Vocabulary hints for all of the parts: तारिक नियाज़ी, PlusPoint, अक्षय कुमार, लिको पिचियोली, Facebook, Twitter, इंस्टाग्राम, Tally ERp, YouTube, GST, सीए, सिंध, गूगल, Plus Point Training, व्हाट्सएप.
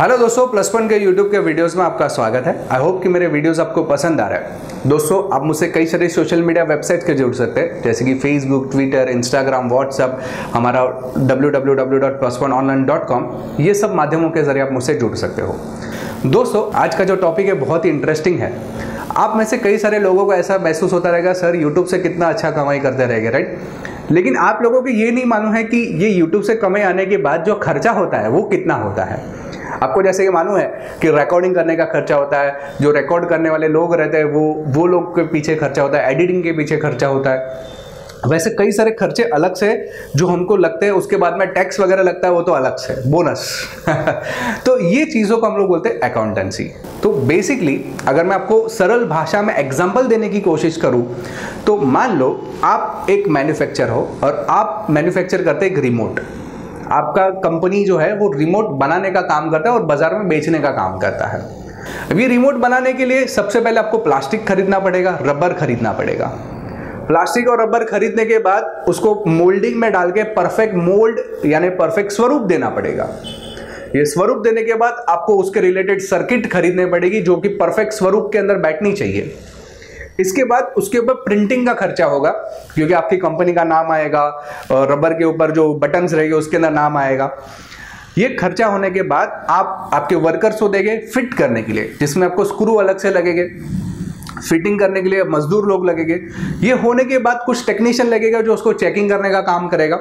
Hello दोस्तों, plus point के YouTube के वीडियोस में आपका स्वागत है। आई होप कि मेरे वीडियोस आपको पसंद आ रहा है। दोस्तों, आप मुझसे कई सारे सोशल मीडिया वेबसाइट्स के जुड़ सकते हैं, जैसे कि फेसबुक, ट्विटर, इंस्टाग्राम, व्हाट्सएप, हमारा www.plusoneonline.com, ये सब माध्यमों के जरिए आप मुझसे जुड़ सकते हो। दोस्तों, आज का जो टॉपिक है बहुत ही इंटरेस्टिंग है। आप में से कई सारे लोगों को ऐसा महसूस होता रहेगा, सर यूट्यूब से कितना अच्छा कमाई करते रहेंगे, राइट। लेकिन आप लोगों को ये नहीं मालूम है कि ये यूट्यूब से कमाई आने के बाद जो खर्चा होता है वो कितना होता है। आपको जैसे कि मालूम है कि रिकॉर्डिंग करने का खर्चा होता है, जो रिकॉर्ड करने वाले लोग रहते हैं वो लोग के पीछे खर्चा होता है, एडिटिंग के पीछे खर्चा होता है। वैसे कई सारे खर्चे अलग से जो हमको लगते हैं, उसके बाद में टैक्स वगैरह लगता है, वो तो अलग से बोनस तो ये चीज़ों को हम लोग बोलते हैं अकाउंटेंसी। तो बेसिकली अगर मैं आपको सरल भाषा में एग्जांपल देने की कोशिश करूं तो मान लो आप एक मैन्युफैक्चर हो और आप मैन्युफैक्चर करते हैं एक रिमोट। आपका कंपनी जो है वो रिमोट बनाने का काम करता है और बाजार में बेचने का काम करता है। अब ये रिमोट बनाने के लिए सबसे पहले आपको प्लास्टिक खरीदना पड़ेगा, रबर खरीदना पड़ेगा। प्लास्टिक और रबर खरीदने के बाद उसको मोल्डिंग में डाल के परफेक्ट मोल्ड यानी परफेक्ट स्वरूप देना पड़ेगा। ये स्वरूप देने के बाद आपको उसके रिलेटेड सर्किट खरीदने पड़ेगी जो कि परफेक्ट स्वरूप के अंदर बैठनी चाहिए। इसके बाद उसके ऊपर प्रिंटिंग का खर्चा होगा, क्योंकि आपकी कंपनी का नाम आएगा और रबर के ऊपर जो बटन्स रहेंगे उसके अंदर नाम आएगा। ये खर्चा होने के बाद आप आपके वर्कर्स को देंगे फिट करने के लिए, जिसमें आपको स्क्रू अलग से लगेंगे, फिटिंग करने के लिए मजदूर लोग लगेंगे। ये होने के बाद कुछ टेक्नीशियन लगेगा जो उसको चेकिंग करने का काम करेगा।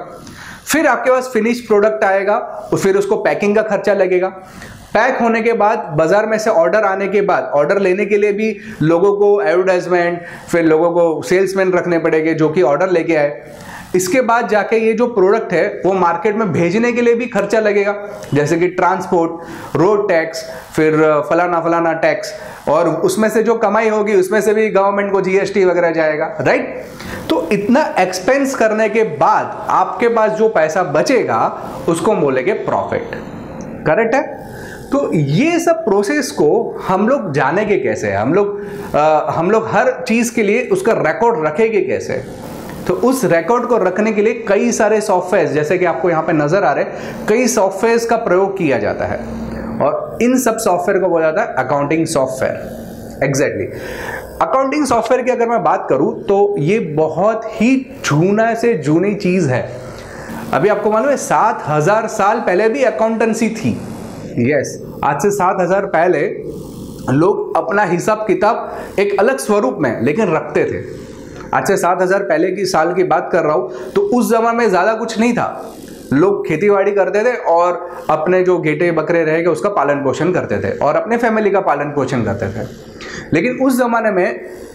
फिर आपके पास फिनिश प्रोडक्ट आएगा और फिर उसको पैकिंग का खर्चा लगेगा। पैक होने के बाद बाजार में से ऑर्डर आने के बाद ऑर्डर लेने के लिए भी लोगों को एडवर्टाइजमेंट, फिर लोगों को सेल्समैन रखने पड़ेंगे जो कि ऑर्डर लेके आए। इसके बाद जाके ये जो प्रोडक्ट है वो मार्केट में भेजने के लिए भी खर्चा लगेगा, जैसे कि ट्रांसपोर्ट, रोड टैक्स, फिर फलाना फलाना टैक्स, और उसमें से जो कमाई होगी उसमें से भी गवर्नमेंट को जीएसटी वगैरह जाएगा, राइट। तो इतना एक्सपेंस करने के बाद आपके पास जो पैसा बचेगा उसको बोलेंगे प्रॉफिट, करेक्ट है। तो ये सब प्रोसेस को हम लोग जानेंगे कैसे, हम लोग हर चीज़ के लिए उसका रिकॉर्ड रखेंगे कैसे। तो उस रिकॉर्ड को रखने के लिए कई सारे सॉफ्टवेयर, जैसे कि आपको यहाँ पे नज़र आ रहे हैं, कई सॉफ्टवेयर्स का प्रयोग किया जाता है और इन सब सॉफ्टवेयर को बोला जाता है accounting software. Exactly accounting software की अगर मैं बात करूँ तो ये बहुत ही जूना से जूनी चीज़ है। अभी आपको मालूम है 7000 साल पहले भी अकाउंटेंसी थी। यस, आज से 7000 पहले लोग अपना हिसाब किताब एक अलग स्वरूप में लेकिन रखते थे। आज से 7000 पहले की साल की बात कर रहा हूँ, तो उस जमाने में ज़्यादा कुछ नहीं था। लोग खेतीबाड़ी करते थे और अपने जो गेटे बकरे रहेंगे उसका पालन पोषण करते थे और अपने फैमिली का पालन पोषण करते थे। लेकिन उस ज़माने में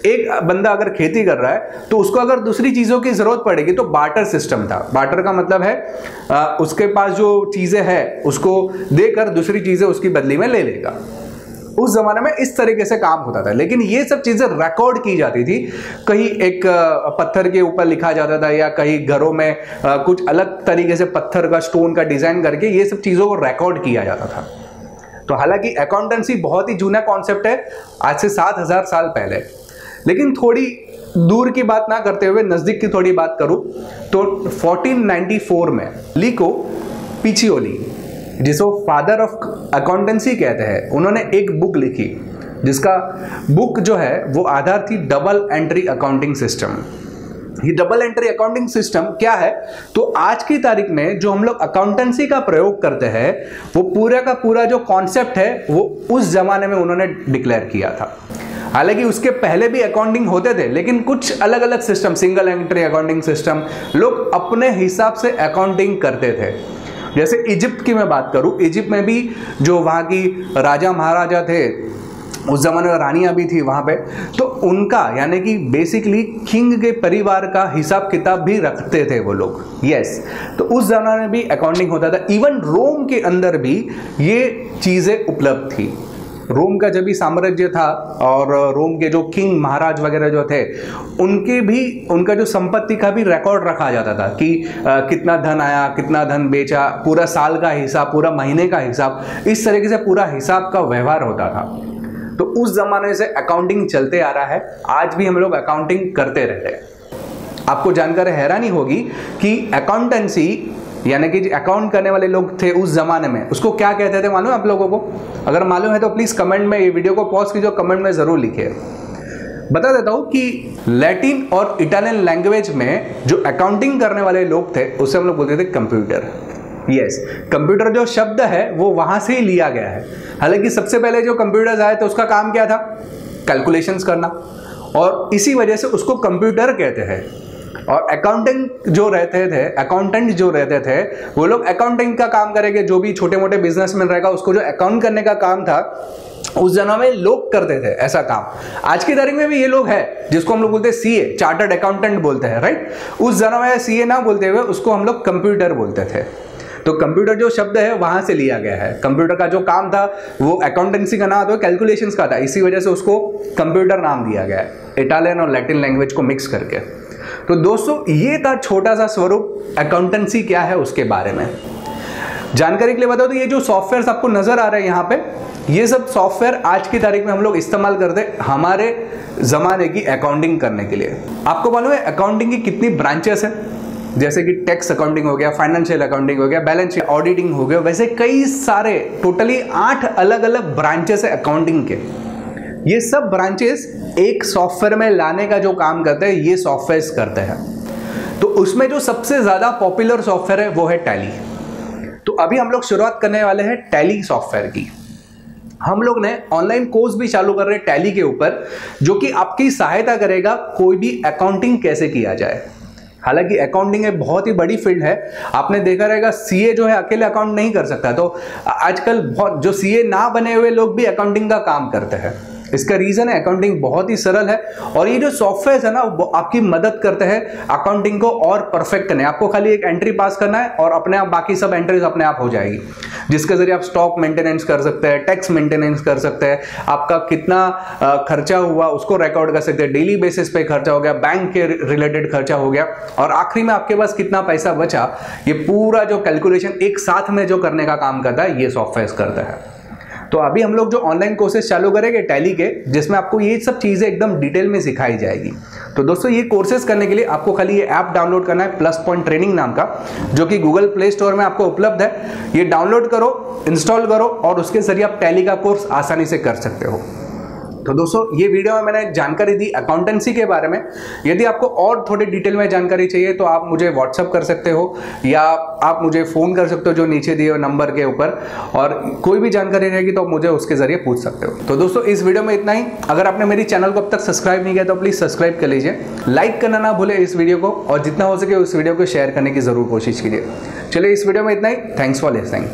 एक बंदा अगर खेती कर रहा है तो उसको अगर दूसरी चीज़ों की ज़रूरत पड़ेगी तो बार्टर सिस्टम था। बार्टर का मतलब है उसके पास जो चीज़ें हैं उसको देकर दूसरी चीज़ें उसकी बदली में ले लेगा। उस जमाने में इस तरीके से काम होता था, लेकिन ये सब चीज़ें रिकॉर्ड की जाती थी। कहीं एक पत्थर के ऊपर लिखा जाता था या कहीं घरों में कुछ अलग तरीके से पत्थर का, स्टोन का डिज़ाइन करके ये सब चीज़ों को रिकॉर्ड किया जाता था। तो हालांकि अकाउंटेंसी बहुत ही जूना कॉन्सेप्ट है, आज से 7000 साल पहले। लेकिन थोड़ी दूर की बात ना करते हुए नज़दीक की थोड़ी बात करूँ तो 1494 में लिको पिचियोली, जिसको फादर ऑफ अकाउंटेंसी कहते हैं, उन्होंने एक बुक लिखी, जिसका बुक जो है वो आधार थी डबल एंट्री अकाउंटिंग सिस्टम। ये डबल एंट्री अकाउंटिंग सिस्टम क्या है, तो आज की तारीख में जो हम लोग अकाउंटेंसी का प्रयोग करते हैं वो पूरा का पूरा जो कॉन्सेप्ट है वो उस जमाने में उन्होंने डिक्लेयर किया था। हालांकि उसके पहले भी अकाउंटिंग होते थे, लेकिन कुछ अलग अलग system, single entry accounting system, लोग अपने हिसाब से अकाउंटिंग करते थे। जैसे इजिप्ट की मैं बात करूं, इजिप्ट में भी जो वहाँ की राजा महाराजा थे, उस ज़माने में रानियाँ भी थी वहाँ पे, तो उनका यानी कि बेसिकली किंग के परिवार का हिसाब किताब भी रखते थे वो लोग। यस, तो उस जमाने में भी अकाउंटिंग होता था। इवन रोम के अंदर भी ये चीज़ें उपलब्ध थी। रोम का जब भी साम्राज्य था और रोम के जो किंग महाराज वगैरह जो थे उनके भी, उनका जो संपत्ति का भी रिकॉर्ड रखा जाता था कि कितना धन आया, कितना धन बेचा, पूरा साल का हिसाब, पूरा महीने का हिसाब, इस तरीके से पूरा हिसाब का व्यवहार होता था। तो उस ज़माने से अकाउंटिंग चलते आ रहा है, आज भी हम लोग अकाउंटिंग करते रहते हैं। आपको जानकर हैरानी होगी कि अकाउंटेंसी यानी कि अकाउंट करने वाले लोग थे उस ज़माने में, उसको क्या कहते थे मालूम है आप लोगों को? अगर मालूम है तो प्लीज़ कमेंट में, ये वीडियो को पॉज कीजिए, कमेंट में ज़रूर लिखिए। बता देता हूँ कि लैटिन और इटालियन लैंग्वेज में जो अकाउंटिंग करने वाले लोग थे उसे हम लोग बोलते थे कंप्यूटर। यस, कंप्यूटर जो शब्द है वो वहाँ से ही लिया गया है। हालांकि सबसे पहले जो कंप्यूटर्स आए तो उसका काम क्या था? कैलकुलेशंस करना, और इसी वजह से उसको कंप्यूटर कहते हैं। और अकाउंटेंट जो रहते थे वो लोग अकाउंटिंग का काम करेंगे, जो भी छोटे मोटे बिजनेसमैन रहेगा उसको जो अकाउंट करने का काम था उस जमाने में लोग करते थे ऐसा काम। आज की तारीख में भी ये लोग हैं जिसको हम लोग बोलते हैं सीए, चार्टर्ड अकाउंटेंट बोलते हैं, राइट। उस जमाने में सीए ना बोलते हुए उसको हम लोग कंप्यूटर बोलते थे। तो कंप्यूटर जो शब्द है वहाँ से लिया गया है। कंप्यूटर का जो काम था वो अकाउंटेंसी का ना था, कैलकुलेशंस का था, इसी वजह से उसको कंप्यूटर नाम दिया गया है, इटालियन और लैटिन लैंग्वेज को मिक्स करके। तो दोस्तों ये था छोटा सा स्वरूप अकाउंटेंसी क्या है उसके बारे में। जानकारी के लिए बताओ तो ये जो सॉफ्टवेयर आपको नजर आ रहे हैं यहाँ पे, ये सब सॉफ्टवेयर आज की तारीख में हम लोग इस्तेमाल करते हैं हमारे जमाने की अकाउंटिंग करने के लिए। आपको मालूम है अकाउंटिंग की कितनी ब्रांचेस है, जैसे कि टैक्स अकाउंटिंग हो गया, फाइनेंशियल अकाउंटिंग हो गया, बैलेंस शीट ऑडिटिंग हो गया, वैसे कई सारे टोटली 8 अलग अलग ब्रांचेस है अकाउंटिंग के। ये सब ब्रांचेस एक सॉफ्टवेयर में लाने का जो काम करते हैं ये सॉफ्टवेयर्स करते हैं। तो उसमें जो सबसे ज़्यादा पॉपुलर सॉफ्टवेयर है वो है टैली। तो अभी हम लोग शुरुआत करने वाले हैं टैली सॉफ्टवेयर की। हम लोग ने ऑनलाइन कोर्स भी चालू कर रहे हैं टैली के ऊपर, जो कि आपकी सहायता करेगा कोई भी अकाउंटिंग कैसे किया जाए। हालांकि अकाउंटिंग एक बहुत ही बड़ी फील्ड है, आपने देखा रहेगा सीए जो है अकेले अकाउंट नहीं कर सकता, तो आजकल बहुत जो सीए ना बने हुए लोग भी अकाउंटिंग का काम करते हैं। इसका रीज़न है अकाउंटिंग बहुत ही सरल है, और ये जो सॉफ्टवेयर है ना वो आपकी मदद करते हैं अकाउंटिंग को और परफेक्ट करने। आपको खाली एक एंट्री पास करना है और अपने आप बाकी सब एंट्रीज अपने आप हो जाएगी, जिसके जरिए आप स्टॉक मेंटेनेंस कर सकते हैं, टैक्स मेंटेनेंस कर सकते हैं, आपका कितना खर्चा हुआ उसको रिकॉर्ड कर सकते हैं, डेली बेसिस पे खर्चा हो गया, बैंक के रिलेटेड खर्चा हो गया, और आखिरी में आपके पास कितना पैसा बचा, ये पूरा जो कैलकुलेशन एक साथ में जो करने का काम करता है ये सॉफ्टवेयर करता है। तो अभी हम लोग जो ऑनलाइन कोर्सेज चालू करेंगे टैली के, जिसमें आपको ये सब चीज़ें एकदम डिटेल में सिखाई जाएगी। तो दोस्तों ये कोर्सेज करने के लिए आपको खाली ये ऐप डाउनलोड करना है, प्लस पॉइंट ट्रेनिंग नाम का, जो कि गूगल प्ले स्टोर में आपको उपलब्ध है। ये डाउनलोड करो, इंस्टॉल करो, और उसके जरिए आप टैली का कोर्स आसानी से कर सकते हो। तो दोस्तों ये वीडियो में मैंने जानकारी दी अकाउंटेंसी के बारे में। यदि आपको और थोड़ी डिटेल में जानकारी चाहिए तो आप मुझे व्हाट्सअप कर सकते हो या आप मुझे फ़ोन कर सकते हो जो नीचे दिए हुए नंबर के ऊपर, और कोई भी जानकारी रहेगी तो मुझे उसके ज़रिए पूछ सकते हो। तो दोस्तों इस वीडियो में इतना ही। अगर आपने मेरी चैनल को अब तक सब्सक्राइब नहीं किया तो प्लीज़ सब्सक्राइब कर लीजिए, लाइक करना ना भूलें इस वीडियो को, और जितना हो सके उस वीडियो को शेयर करने की ज़रूर कोशिश कीजिए। चलिए इस वीडियो में इतना ही। Thanks for listening.